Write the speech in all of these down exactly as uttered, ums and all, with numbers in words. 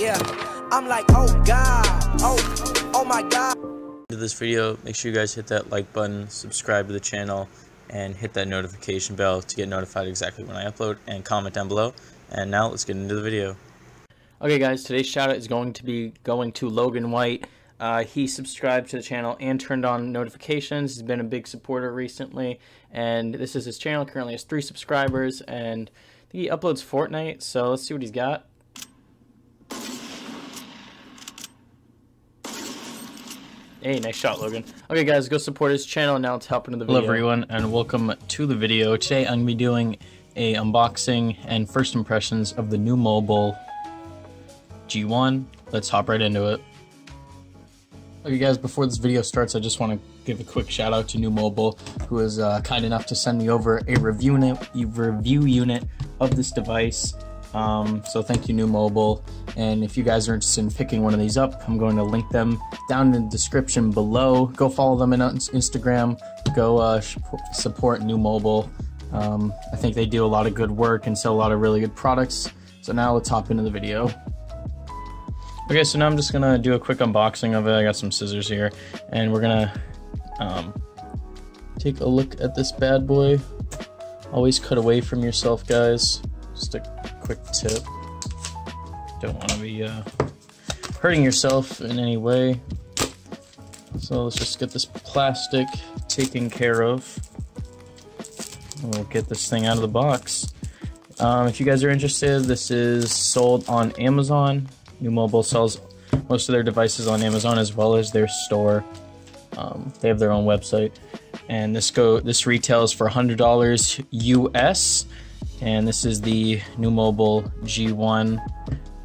Yeah, I'm like, oh God, oh, oh my God. Into this video, make sure you guys hit that like button, subscribe to the channel, and hit that notification bell to get notified exactly when I upload, and comment down below. And now let's get into the video. Okay guys, today's shout out is going to be going to Logan White. Uh, he subscribed to the channel and turned on notifications. He's been a big supporter recently, and this is his channel. Currently has three subscribers, and I think he uploads Fortnite, so let's see what he's got. Hey, nice shot, Logan. Okay guys, go support his channel, and now let's hop into the video. Hello everyone, and welcome to the video. Today I'm going to be doing a unboxing and first impressions of the N U U Mobile G one. Let's hop right into it. Okay guys, before this video starts, I just want to give a quick shout out to N U U Mobile, who is uh, kind enough to send me over a review unit, a review unit of this device. Um, so thank you, N U U Mobile. And if you guys are interested in picking one of these up, I'm going to link them down in the description below. Go follow them on Instagram. Go uh, support N U U Mobile. Um, I think they do a lot of good work and sell a lot of really good products. So now let's hop into the video. Okay, so now I'm just gonna do a quick unboxing of it. I got some scissors here, and we're gonna um, take a look at this bad boy. Always cut away from yourself, guys. Just a quick tip. Don't want to be uh, hurting yourself in any way. So let's just get this plastic taken care of. We'll get this thing out of the box. Um, if you guys are interested, this is sold on Amazon. N U U Mobile sells most of their devices on Amazon, as well as their store. Um, they have their own website, and this go this retails for one hundred dollars U S. And this is the N U U Mobile G one.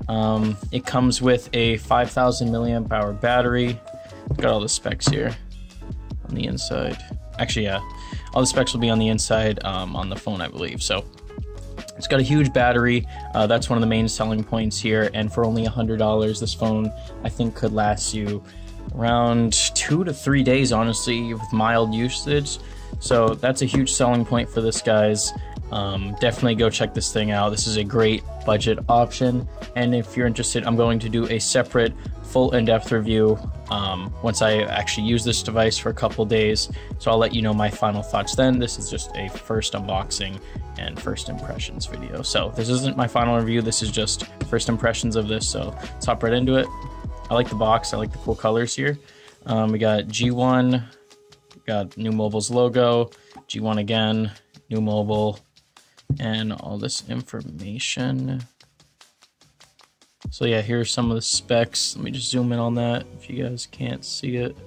Um, it comes with a five thousand milliamp hour battery. Got all the specs here on the inside. Actually, yeah, all the specs will be on the inside um, on the phone, I believe. So. It's got a huge battery. Uh, that's one of the main selling points here. And for only one hundred dollars, this phone, I think, could last you around two to three days, honestly, with mild usage. So that's a huge selling point for this, guys. Um, definitely go check this thing out. This is a great budget option. And if you're interested, I'm going to do a separate full in-depth review um, once I actually use this device for a couple days. So I'll let you know my final thoughts then. This is just a first unboxing and first impressions video. So this isn't my final review. This is just first impressions of this. So let's hop right into it. I like the box. I like the cool colors here. Um, we got G one, we got N U U Mobile's logo, G one again, N U U Mobile, and all this information. So yeah, here are some of the specs. Let me just zoom in on that if you guys can't see it.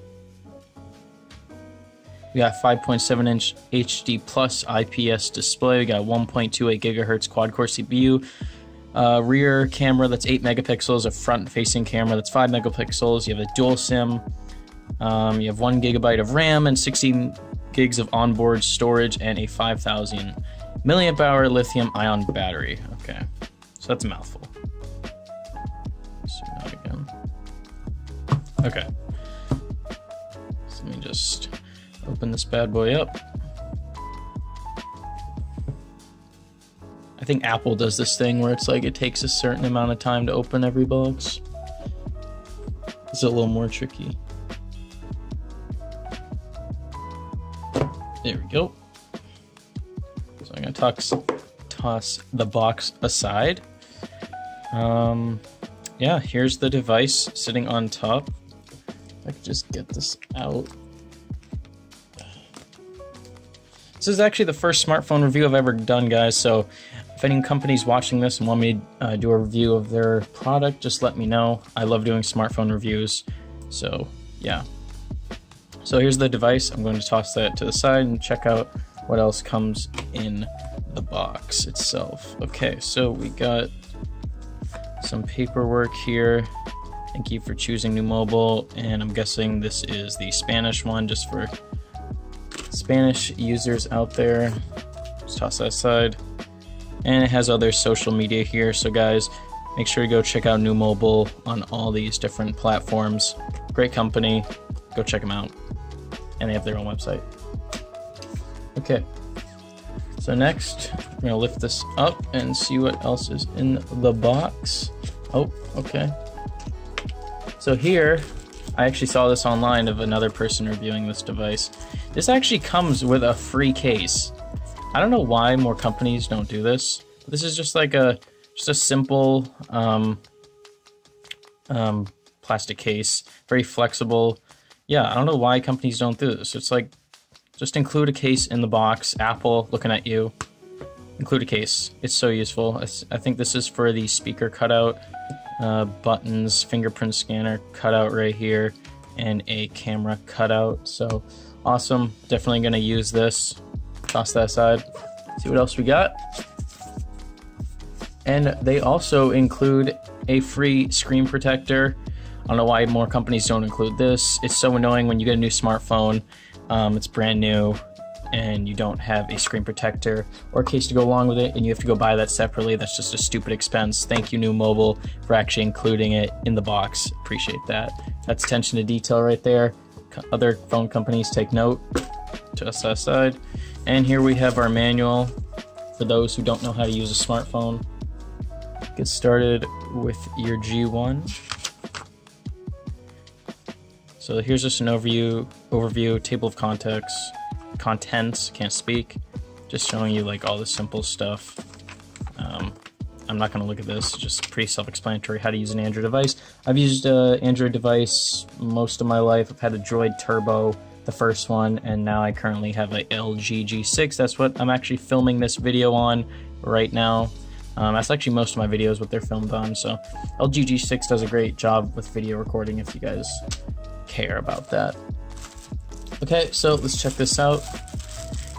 We got five point seven inch H D plus I P S display. We got one point two eight gigahertz quad-core C P U. Uh, rear camera that's eight megapixels. A front-facing camera that's five megapixels. You have a dual SIM. Um, you have one gigabyte of RAM and sixteen gigs of onboard storage and a five thousand milliamp hour lithium ion battery. Okay, so that's a mouthful. Zoom out again. Okay, so let me just open this bad boy up. I think Apple does this thing where it's like it takes a certain amount of time to open every box. It's a little more tricky. There we go. So I'm gonna toss, toss the box aside. Um, yeah, here's the device sitting on top. If I could just get this out. This is actually the first smartphone review I've ever done, guys, so if any company's watching this and want me to uh, do a review of their product, just let me know. I love doing smartphone reviews, so yeah. So here's the device. I'm going to toss that to the side and check out what else comes in the box itself. Okay, so we got some paperwork here. Thank you for choosing N U U Mobile, and I'm guessing this is the Spanish one, just for Spanish users out there. Let's toss that aside. And it has other social media here, so guys, make sure you go check out N U U Mobile on all these different platforms. Great company, go check them out. And they have their own website. Okay, so next, I'm gonna lift this up and see what else is in the box. Oh, okay. So here, I actually saw this online of another person reviewing this device. This actually comes with a free case. I don't know why more companies don't do this. This is just like a just a simple um, um, plastic case, very flexible. Yeah, I don't know why companies don't do this. It's like, just include a case in the box. Apple, looking at you. Include a case. It's so useful. I think this is for the speaker cutout, uh, buttons, fingerprint scanner cutout right here, and a camera cutout. So awesome. Definitely gonna use this. Toss that aside. See what else we got. And they also include a free screen protector. I don't know why more companies don't include this. It's so annoying when you get a new smartphone, um, it's brand new, and you don't have a screen protector or a case to go along with it, and you have to go buy that separately. That's just a stupid expense. Thank you, N U U Mobile, for actually including it in the box. Appreciate that. That's attention to detail right there. Other phone companies take note. Toss that aside. And here we have our manual for those who don't know how to use a smartphone. Get started with your G one. So here's just an overview, overview table of contents, contents, can't speak. Just showing you like all the simple stuff. Um, I'm not gonna look at this, just pretty self-explanatory how to use an Android device. I've used an Android device most of my life. I've had a Droid Turbo, the first one, and now I currently have a L G G six. That's what I'm actually filming this video on right now. Um, that's actually most of my videos, what they're filmed on. So L G G six does a great job with video recording if you guys care about that. Okay, so let's check this out.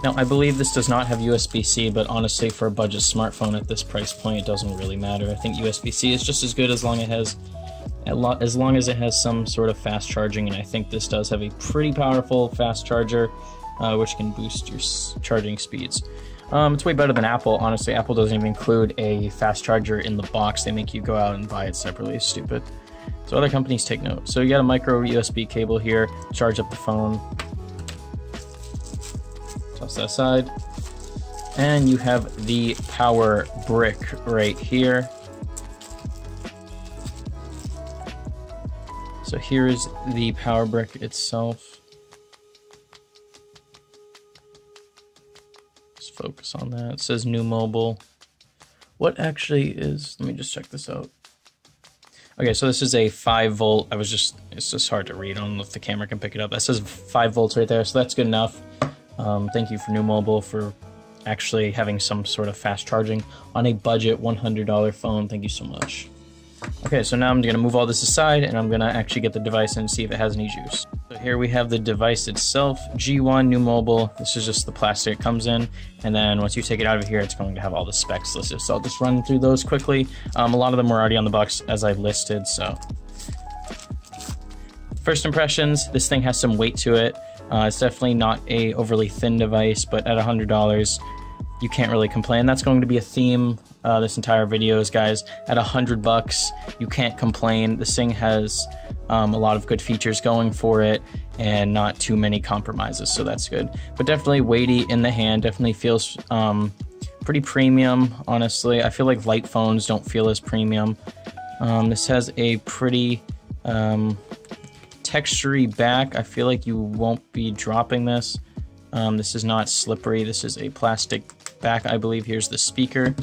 Now, I believe this does not have U S B C, but honestly, for a budget smartphone at this price point, it doesn't really matter. I think U S B C is just as good as long as it has as long as it has some sort of fast charging, and I think this does have a pretty powerful fast charger, uh, which can boost your charging speeds. Um, it's way better than Apple, honestly. Apple doesn't even include a fast charger in the box. They make you go out and buy it separately. It's stupid. So other companies take note. So you got a micro U S B cable here, charge up the phone. Toss that aside. And you have the power brick right here. So here is the power brick itself. Just focus on that. It says N U U Mobile. What actually is, let me just check this out. Okay, so this is a five volt. I was just, it's just hard to read. I don't know if the camera can pick it up. That says five volts right there, so that's good enough. Um, thank you for N U U Mobile for actually having some sort of fast charging on a budget one hundred dollar phone. Thank you so much. Okay, so now I'm gonna move all this aside and I'm gonna actually get the device and see if it has any juice. So here we have the device itself, G one, N U U Mobile. This is just the plastic it comes in. And then once you take it out of here, it's going to have all the specs listed. So I'll just run through those quickly. Um, a lot of them were already on the box as I listed, so. First impressions, this thing has some weight to it. Uh, it's definitely not a overly thin device, but at one hundred dollars, you can't really complain. That's going to be a theme uh, this entire video is, guys. At one hundred bucks, you can't complain. This thing has um, a lot of good features going for it and not too many compromises, so that's good. But definitely weighty in the hand, definitely feels um, pretty premium, honestly. I feel like light phones don't feel as premium. Um, this has a pretty um, textury back. I feel like you won't be dropping this. Um, this is not slippery. This is a plastic back, I believe. Here's the speaker.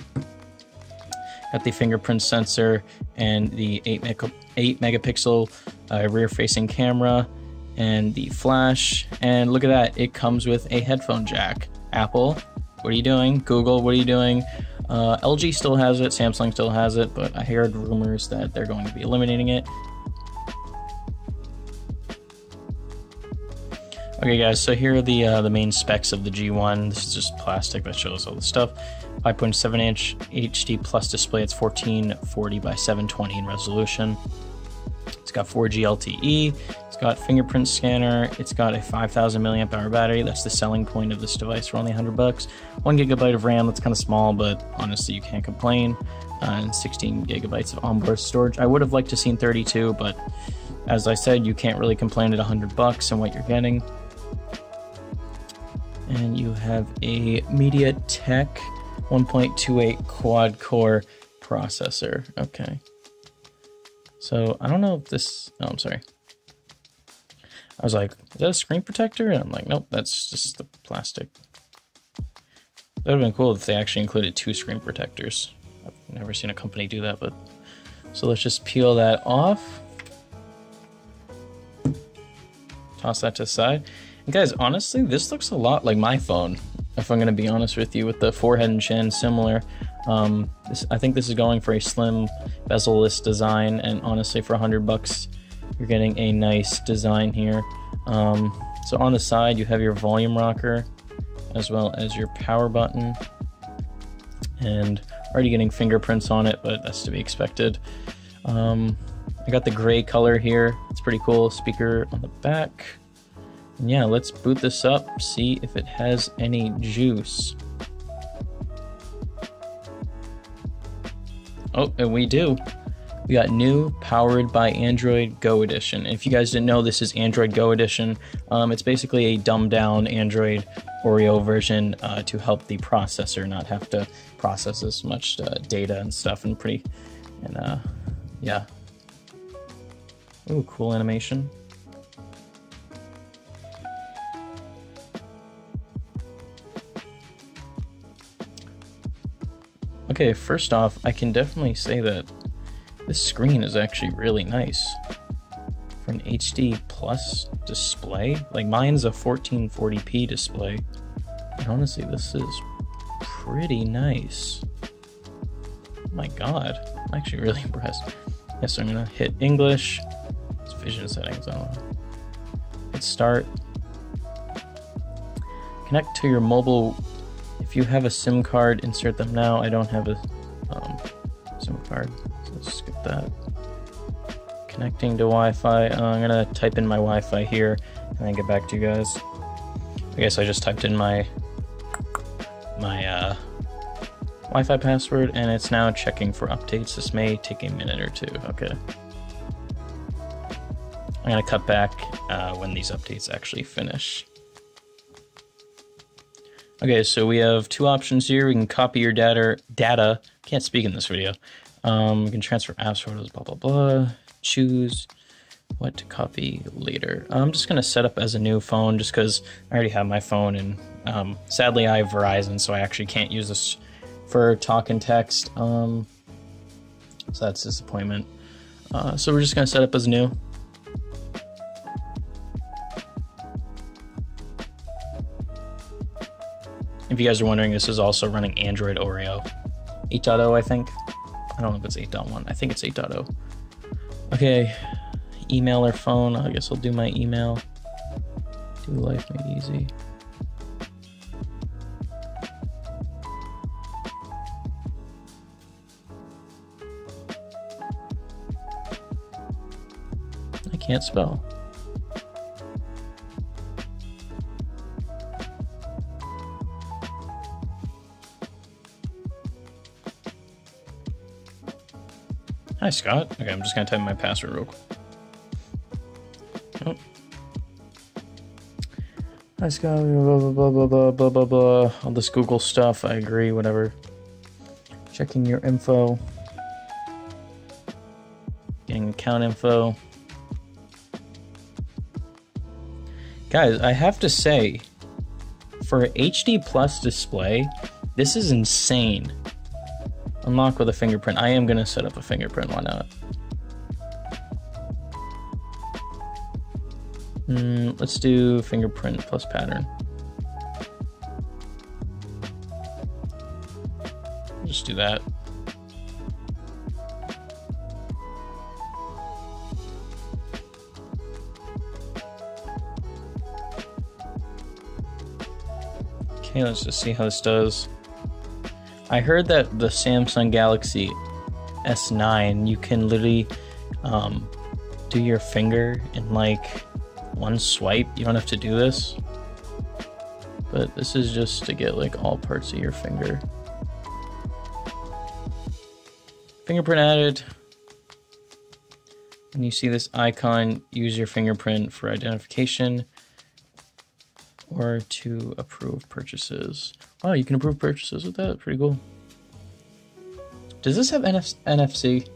Got the fingerprint sensor and the eight megapixel uh, rear-facing camera and the flash. And look at that, it comes with a headphone jack. Apple, what are you doing? Google, what are you doing? Uh, L G still has it, Samsung still has it, but I heard rumors that they're going to be eliminating it. Okay guys, so here are the uh, the main specs of the G one. This is just plastic that shows all the stuff. five point seven inch H D plus display. It's fourteen forty by seven twenty in resolution. It's got four G L T E. It's got fingerprint scanner. It's got a five thousand milliamp hour battery. That's the selling point of this device for only one hundred bucks. One gigabyte of RAM. That's kind of small, but honestly, you can't complain. Uh, and sixteen gigabytes of onboard storage. I would have liked to seen thirty-two, but as I said, you can't really complain at one hundred bucks and what you're getting. And you have a MediaTek one point two eight quad core processor. Okay. So I don't know if this, oh, I'm sorry. I was like, is that a screen protector? And I'm like, nope, that's just the plastic. That would have been cool if they actually included two screen protectors. I've never seen a company do that, but. So let's just peel that off. Toss that to the side. And guys, honestly, this looks a lot like my phone. If I'm gonna be honest with you, with the forehead and chin similar. Um, this, I think this is going for a slim bezel-less design, and honestly for a hundred bucks, you're getting a nice design here. Um, so on the side, you have your volume rocker as well as your power button, and already getting fingerprints on it, but that's to be expected. Um, I got the gray color here. It's pretty cool. Speaker on the back. And yeah, let's boot this up, see if it has any juice. Oh, and we do. We got new powered by Android Go Edition. If you guys didn't know, this is Android Go Edition. Um, it's basically a dumbed down Android Oreo version uh, to help the processor not have to process as much uh, data and stuff and pretty, and uh, yeah. Ooh, cool animation. Okay, first off, I can definitely say that this screen is actually really nice for an H D plus display. Like mine's a fourteen forty p display, and honestly, this is pretty nice. Oh my God, I'm actually really impressed. Yeah, so I'm gonna hit English. It's vision settings. I don't know. Hit start. Connect to your mobile. If you have a SIM card, insert them now. I don't have a um, SIM card, so let's skip that. Connecting to Wi-Fi. Uh, I'm gonna type in my Wi-Fi here and then get back to you guys. I guess I just typed in my my uh, Wi-Fi password, and it's now checking for updates. This may take a minute or two. Okay. I'm gonna cut back uh, when these updates actually finish. Okay, so we have two options here. We can copy your data, data. Can't speak in this video. Um, we can transfer apps, photos, blah, blah, blah. Choose what to copy later. I'm just gonna set up as a new phone just cause I already have my phone, and um, sadly I have Verizon, so I actually can't use this for talk and text. Um, so that's a disappointment. Uh, so we're just gonna set up as new. If you guys are wondering, this is also running Android Oreo eight point oh, I think. I don't know if it's eight point one. I think it's eight point oh. Okay, email or phone. I guess I'll do my email. Do life made easy. I can't spell. Hi, Scott. Okay, I'm just gonna type my password real quick. Oh. Hi, Scott. Blah, blah, blah, blah, blah, blah, blah, blah. All this Google stuff. I agree, whatever. Checking your info. Getting account info. Guys, I have to say, for an H D plus display, this is insane. Unlock with a fingerprint. I am gonna set up a fingerprint, why not? Mm, let's do fingerprint plus pattern. Just do that. Okay, let's just see how this does. I heard that the Samsung Galaxy S nine, you can literally um, do your finger in like one swipe. You don't have to do this, but this is just to get like all parts of your finger. Fingerprint added. And you see this icon, use your fingerprint for identification or to approve purchases. Oh, you can approve purchases with that. Pretty cool. Does this have N F C?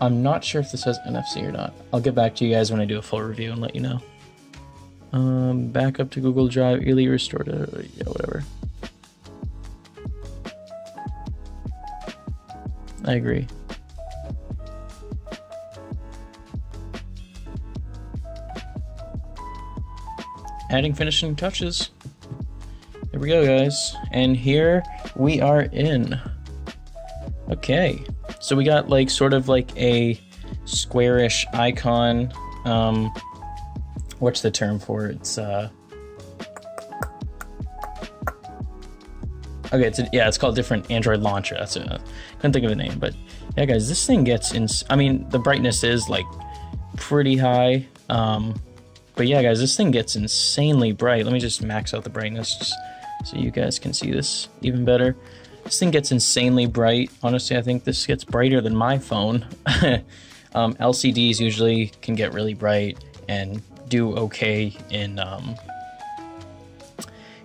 I'm not sure if this has N F C or not. I'll get back to you guys when I do a full review and let you know. Um, back up to Google Drive, Ely restored it, yeah, whatever. I agree. Adding finishing touches. There we go, guys. And here we are in. Okay. So we got like sort of like a squarish icon. Um, what's the term for it? It's uh Okay, it's a, yeah, it's called different Android launcher. That's it. Couldn't think of a name, but yeah, guys, this thing gets in. I mean, the brightness is like pretty high, um, but yeah, guys, this thing gets insanely bright. Let me just max out the brightness just so you guys can see this even better. This thing gets insanely bright. Honestly, I think this gets brighter than my phone. um, L C Ds usually can get really bright and do okay in um,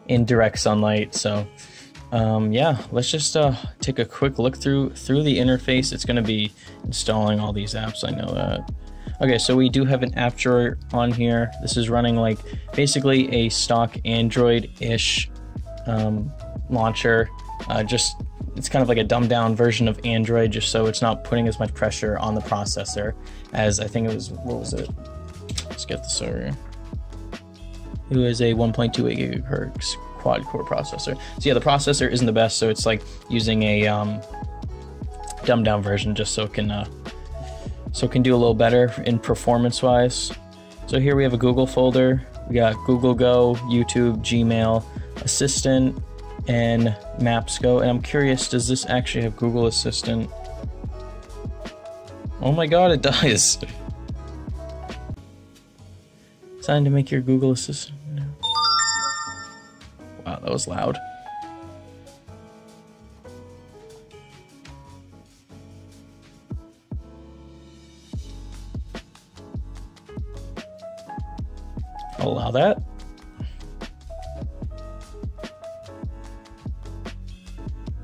in direct sunlight. So. Um, yeah, let's just uh, take a quick look through through the interface. It's going to be installing all these apps. I know that. Okay, so we do have an app drawer on here. This is running like basically a stock Android-ish um, launcher. Uh, just it's kind of like a dumbed-down version of Android, just so it's not putting as much pressure on the processor as I think it was. What was it? Let's get this over here. It was a one point two eight gigahertz. Quad core processor. So yeah, the processor isn't the best, so it's like using a um, dumbed down version just so it can uh, so it can do a little better in performance wise. So here we have a Google folder. We got Google Go, YouTube, Gmail, Assistant, and Maps Go. And I'm curious, does this actually have Google Assistant? Oh my God, it does. It's time to make your Google Assistant. Wow, that was loud. I'll allow that.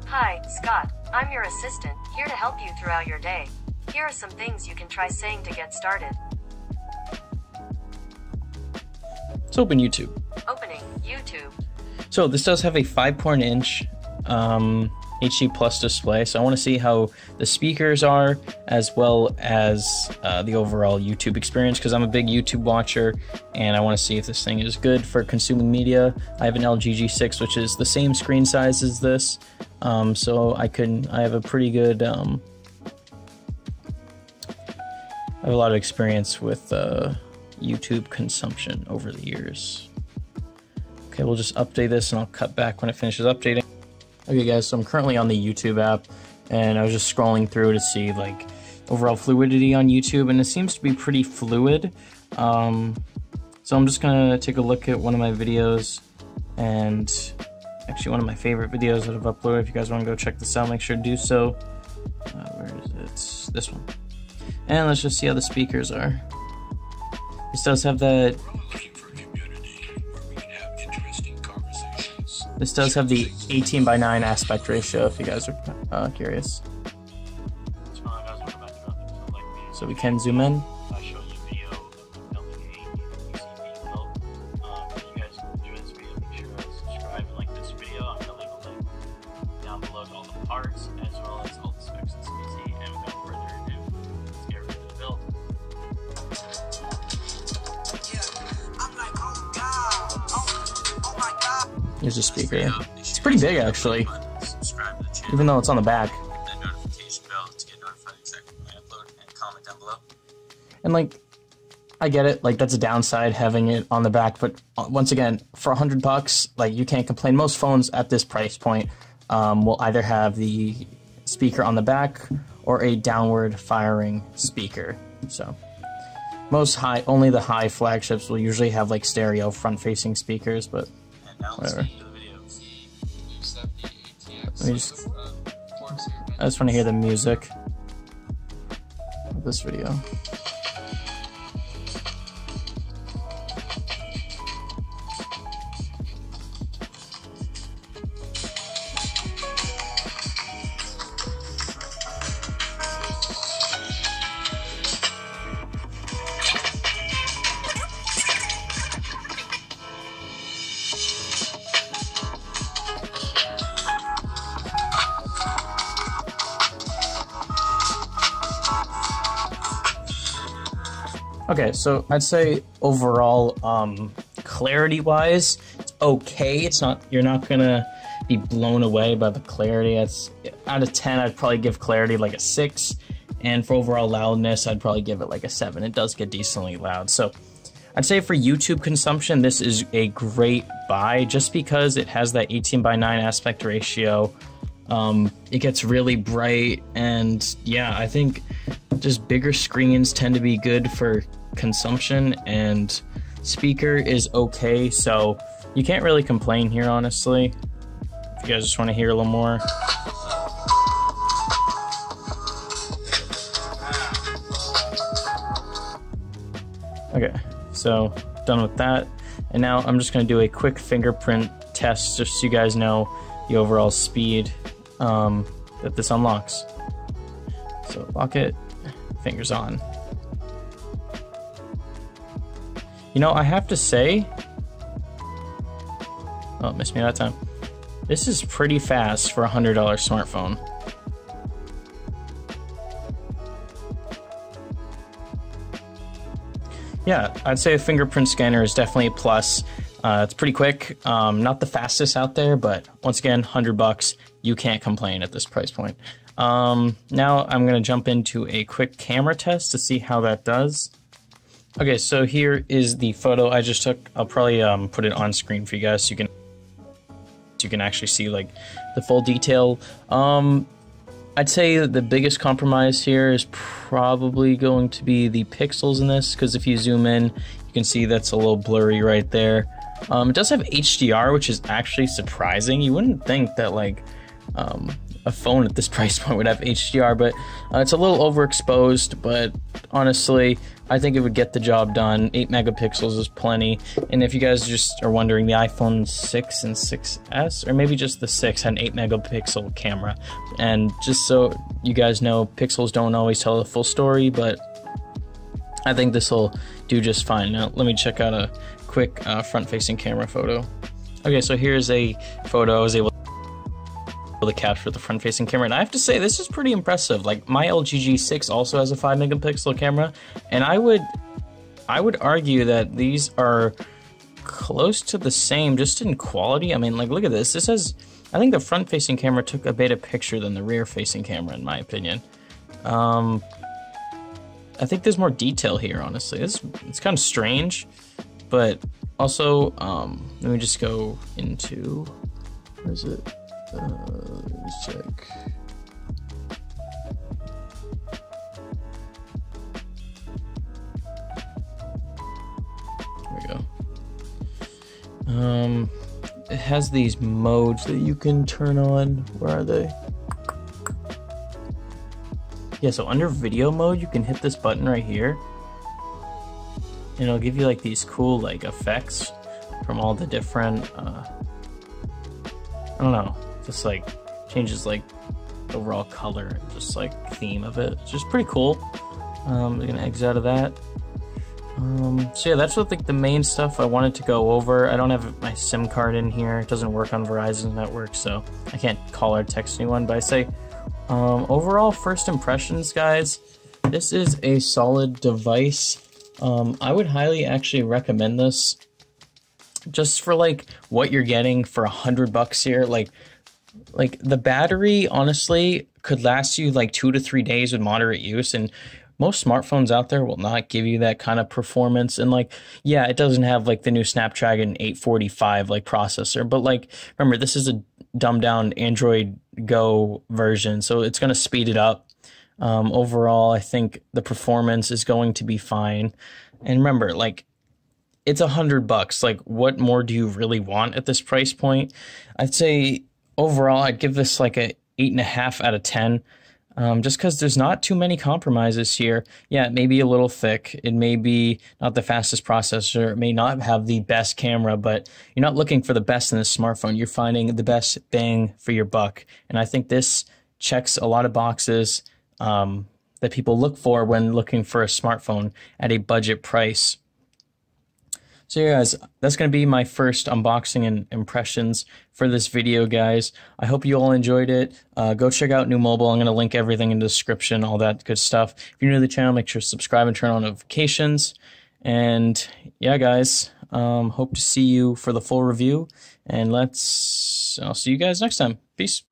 Hi, Scott. I'm your assistant, here to help you throughout your day. Here are some things you can try saying to get started. Let's open YouTube. Opening YouTube. So this does have a five point inch um, H D plus display, so I want to see how the speakers are as well as uh, the overall YouTube experience, because I'm a big YouTube watcher and I want to see if this thing is good for consuming media. I have an L G G six, which is the same screen size as this, um, so I can I have a pretty good um, I have a lot of experience with uh, YouTube consumption over the years. Okay, we'll just update this and I'll cut back when it finishes updating. Okay guys, so I'm currently on the YouTube app and I was just scrolling through to see like overall fluidity on YouTube, and it seems to be pretty fluid. Um, so I'm just gonna take a look at one of my videos, and actually one of my favorite videos that I've uploaded. If you guys wanna go check this out, make sure to do so. Uh, where is it? It's this one. And let's just see how the speakers are. This does have that This does have the eighteen by nine aspect ratio, if you guys are uh, curious. So we can zoom in. Here's the speaker. It's pretty big, actually, even though it's on the back. And like, I get it. Like, that's a downside having it on the back. But once again, for a hundred bucks, like you can't complain. Most phones at this price point um, will either have the speaker on the back or a downward firing speaker. So most high, only the high flagships will usually have like stereo front facing speakers, but. Whatever. Just, I just want to hear the music of this video. Okay, so I'd say overall, um, clarity-wise, it's okay. It's not, you're not gonna be blown away by the clarity. It's, out of ten, I'd probably give clarity like a six. And for overall loudness, I'd probably give it like a seven. It does get decently loud. So I'd say for YouTube consumption, this is a great buy just because it has that eighteen by nine aspect ratio. Um, it gets really bright, and yeah, I think just bigger screens tend to be good for consumption, and speaker is okay, so you can't really complain here, honestly. If you guys just want to hear a little more. Okay, so done with that, and now I'm just going to do a quick fingerprint test just so you guys know the overall speed um, that this unlocks. So lock it, fingers on. You know, I have to say, oh, it missed me that time. This is pretty fast for a one hundred dollar smartphone. Yeah, I'd say a fingerprint scanner is definitely a plus. Uh, it's pretty quick, um, not the fastest out there, but once again, one hundred bucks, you can't complain at this price point. Um, now I'm gonna jump into a quick camera test to see how that does. Okay, so here is the photo I just took. I'll probably um, put it on screen for you guys so you can, you can actually see like the full detail. Um, I'd say that the biggest compromise here is probably going to be the pixels in this, because if you zoom in, you can see that's a little blurry right there. Um, it does have H D R, which is actually surprising. You wouldn't think that like um, a phone at this price point would have H D R, but uh, it's a little overexposed, but honestly, I think it would get the job done. eight megapixels is plenty. And if you guys just are wondering, the iPhone six and six S, or maybe just the six, had an eight megapixel camera. And just so you guys know, pixels don't always tell the full story, but I think this will do just fine. Now, let me check out a quick uh, front-facing camera photo. Okay, so here's a photo I was able to capture with the front-facing camera, and I have to say this is pretty impressive. Like, my L G G six also has a five megapixel camera, and I would I would argue that these are close to the same, just in quality. I mean, like, look at this. This has, I think the front-facing camera took a better picture than the rear-facing camera, in my opinion. Um... I think there's more detail here, honestly. It's, it's kind of strange, but also, um, let me just go into, where is it? Uh, let's check. There we go. Um, it has these modes that you can turn on. Where are they? Yeah, so under video mode, you can hit this button right here, and it'll give you like these cool like effects from all the different, uh, I don't know, just like changes like the overall color and just like theme of it. It's just pretty cool. Um, we're gonna exit out of that. Um, so yeah, that's what, like, the main stuff I wanted to go over. I don't have my SIM card in here. It doesn't work on Verizon's network, so I can't call or text anyone, but I say, Um, overall first impressions, guys, this is a solid device. Um, I would highly actually recommend this just for like what you're getting for a hundred bucks here. Like, like the battery honestly could last you like two to three days with moderate use, and most smartphones out there will not give you that kind of performance. And like, yeah, it doesn't have like the new Snapdragon eight forty-five like processor, but like, remember, this is a dumbed down Android Go version, so it's going to speed it up. Um, overall, I think the performance is going to be fine. And remember, like, it's a hundred bucks. Like, what more do you really want at this price point? I'd say overall, I'd give this like a eight and a half out of ten. Um, just because there's not too many compromises here. Yeah, it may be a little thick. It may be not the fastest processor. It may not have the best camera, but you're not looking for the best in this smartphone. You're finding the best bang for your buck. And I think this checks a lot of boxes um, that people look for when looking for a smartphone at a budget price. So yeah, guys, that's going to be my first unboxing and impressions for this video, guys. I hope you all enjoyed it. Uh, go check out N U U Mobile. I'm going to link everything in the description, all that good stuff. If you're new to the channel, make sure to subscribe and turn on notifications. And yeah, guys, um, hope to see you for the full review. And let's, I'll see you guys next time. Peace.